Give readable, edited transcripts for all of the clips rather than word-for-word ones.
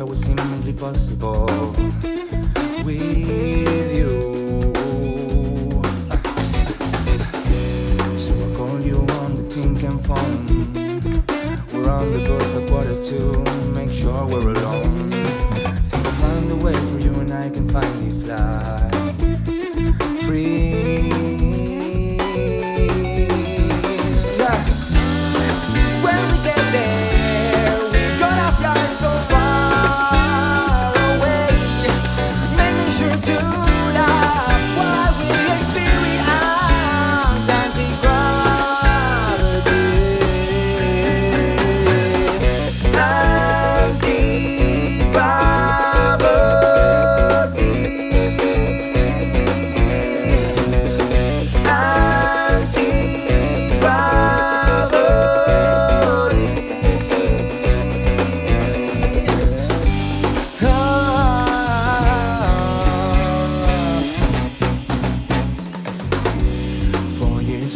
I was seemingly possible with you. So I call you on the thinking phone. We're on the bus at 1:45, make sure we're alone. Think I'll find a way for you and I can finally fly free. Yeah. When we get there, we're gonna fly so far.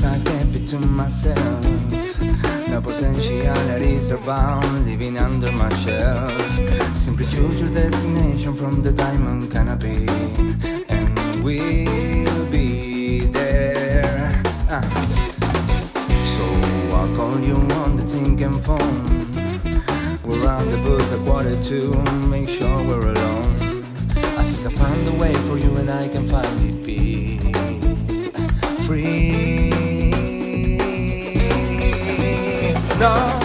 I kept it to myself. No potentialities are bound, living under my shelf. Simply choose your destination from the diamond canopy, and we'll be there. So I'll call you on the thinking phone. We're on the bus at 1:45, make sure we're alone. I think I found a way for you and I can finally be free. No.